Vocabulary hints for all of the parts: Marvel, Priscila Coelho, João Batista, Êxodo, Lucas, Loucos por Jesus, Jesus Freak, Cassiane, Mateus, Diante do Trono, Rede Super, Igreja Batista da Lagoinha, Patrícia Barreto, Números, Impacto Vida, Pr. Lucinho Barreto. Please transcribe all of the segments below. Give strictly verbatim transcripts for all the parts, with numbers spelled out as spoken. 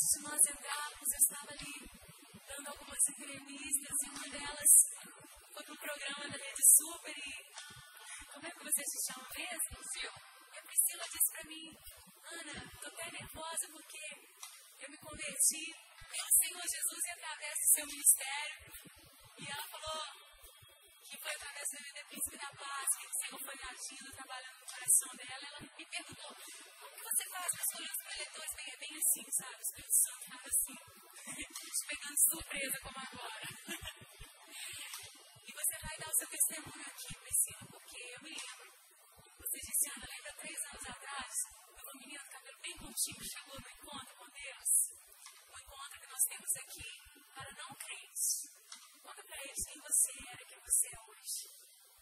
antes de nós entrarmos, eu estava ali dando algumas entrevistas e uma delas foi para um programa da Rede Super e... Como é que você se chama mesmo, Gil? E a Priscila disse para mim, Ana, estou até nervosa porque eu me converti ao Senhor Jesus e através do seu ministério. E ela falou que foi através da vida Príncipe da Paz que o Senhor foi agindo, trabalhando no coração dela. Ela me perguntou, como que você faz para escolher os proletores? Bem, é bem assim, sabe? Os Espíritos Santos faz assim, te pegando de surpresa como agora. E você vai dar o seu testemunho aqui, Priscila, porque eu me lembro. Você disse, Ana, lembra três anos atrás, uma menina do cabelo bem contigo chegou no encontro com Deus. O encontro que nós temos aqui para não crentes. Conta para eles quem você era, quem você é hoje.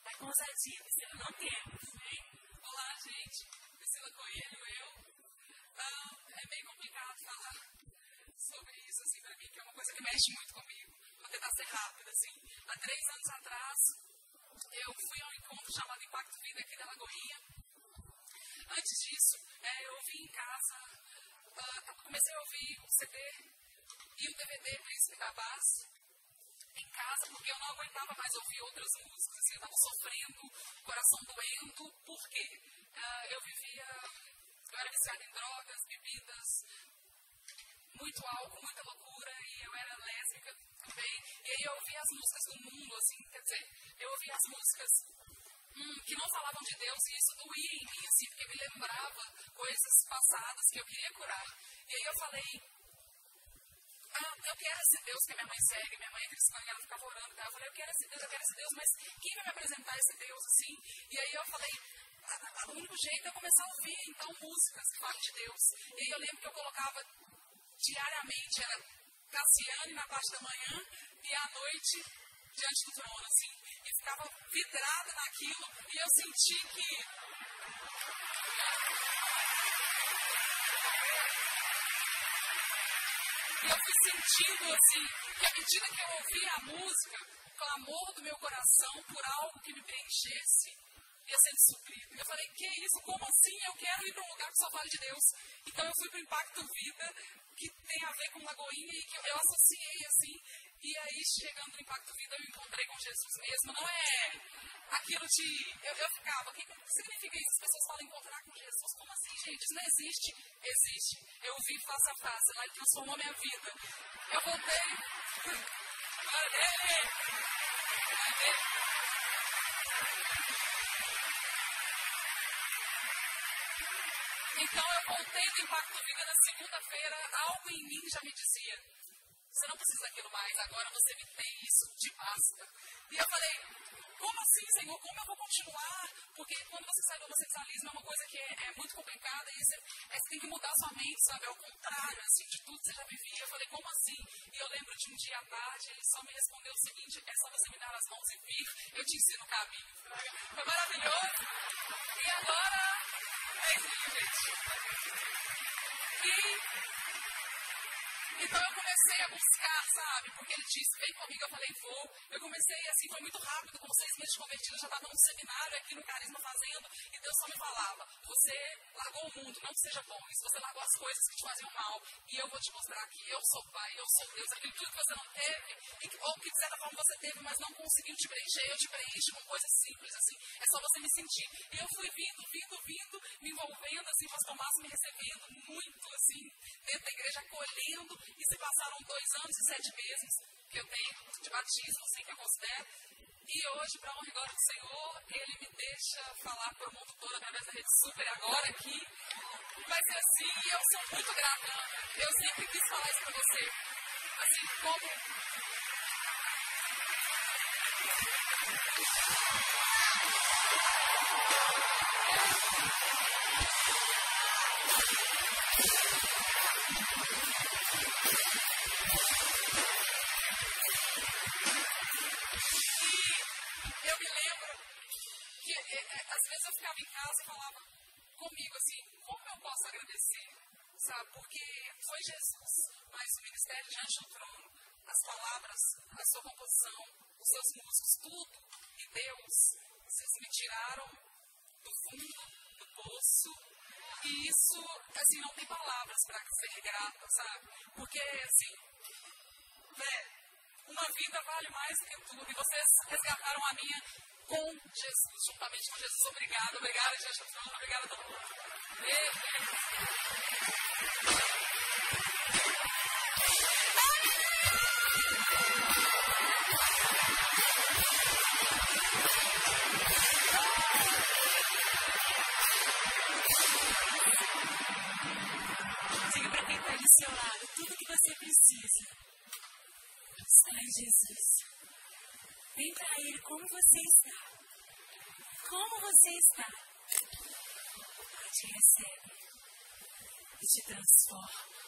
Vai com ousadia, Priscila, não temos, hein? Olá, gente. Priscila Coelho, eu. Ah, é bem complicado falar sobre isso, assim, para mim, que é uma coisa que mexe muito comigo. Vou tentar ser rápida, assim. Há três anos atrás, eu fui a um encontro chamado Impacto Vida aqui da Lagoinha. Antes disso, é, eu ouvi em casa, uh, comecei a ouvir o C D e o D V D Príncipe da Paz em casa, porque eu não aguentava mais ouvir outras músicas. Assim, eu estava sofrendo, coração doendo, porque uh, eu vivia, eu era viciada em drogas, bebidas, muito álcool, muita loucura, e eu era lésbica também. E aí eu ouvia as músicas do mundo, assim, quer dizer, eu ouvia as músicas hum, que não falavam de Deus, e isso doía em mim, assim, porque me lembrava coisas passadas que eu queria curar. E aí eu falei, ah, eu quero esse Deus que a minha mãe segue, minha mãe é cristã, ela ficava orando, tá? Eu falei, eu quero esse Deus, eu quero esse Deus, mas quem vai me apresentar esse Deus, assim? E aí eu falei, o único jeito é começar a ouvir, então, músicas que falam de Deus. E aí eu lembro que eu colocava diariamente, era Cassiane na parte da manhã e à noite Diante do Trono, assim. E ficava vidrada naquilo e eu senti que... Eu fui sentindo, assim, que à medida que eu ouvia a música, o clamor do meu coração por algo que me preenchesse ia sendo suprido. Eu falei, que isso? Como assim? Eu quero ir para um lugar que só fale de Deus. Então eu fui para o Impacto Vida, que tem a ver com Lagoinha e que eu associei, assim. E aí, chegando no Impacto Vida, eu encontrei com Jesus mesmo. Não é aquilo de... Eu, eu ficava, o que significa isso? As pessoas falam encontrar com Jesus. Como assim, gente? Isso não existe. Existe. Eu vi face a face, lá que eu sou um homem à vida. Eu voltei. Cadê? Cadê? Então eu voltei do Impacto Vida na segunda-feira, algo em mim já me dizia, você não precisa daquilo mais, agora você me tem isso de basta. E eu falei, como assim, Senhor? Como eu vou continuar? Porque quando você sai do homossexualismo é uma coisa que é, é muito complicada e você, é, você tem que mudar sua mente, sabe? É o contrário, assim, de tudo que você já vivia. Eu falei, como assim? E eu lembro de um dia à tarde, ele só me respondeu o seguinte, é só você me dar as mãos e vir, eu te ensino o caminho. Foi maravilhoso. E agora... É isso, gente. E... Então eu comecei a buscar, sabe? Porque ele disse, vem comigo, eu falei, vou. Eu comecei, assim, foi muito rápido, com seis meses de convertido, eu já estava num seminário aqui no Carisma fazendo, e Deus só me falava, você largou o mundo, não que seja bom isso, você largou as coisas que te faziam mal, e eu vou te mostrar que eu sou Pai, eu sou Deus, aquilo tudo que você não teve, e que, ou que de certa forma você teve, mas não conseguiu te preencher, eu te preencho com coisas simples, assim, é só você me sentir. E eu fui vindo, vindo, vindo, me envolvendo, assim, mas Tomás me recebendo muito, assim, dentro da igreja, acolhendo. E se passaram dois anos e sete meses que eu tenho de batismo, assim que eu considero. E hoje, para honra e glória do Senhor, Ele me deixa falar para o mundo todo através da Rede Super agora aqui. Mas assim, eu sou muito grata. Eu sempre quis falar isso para você. Assim, como... Às vezes eu ficava em casa e falava comigo assim, como eu posso agradecer? Sabe? Porque foi Jesus, mas o ministério Diante do Trono, as palavras, a sua composição, os seus músicos, tudo, e Deus, vocês me tiraram do fundo, do poço, E isso, assim, não tem palavras para ser grato, sabe? Porque, assim, né, uma vida vale mais do que tudo. E vocês resgataram a minha com Jesus, juntamente com Jesus. Obrigado, obrigado, gente. Obrigado a todo mundo. Beijo. Diga para quem está do seu lado, tudo que você precisa está em Jesus. Vem para Ele como você está. Como você está. Ele te recebe e te transforma.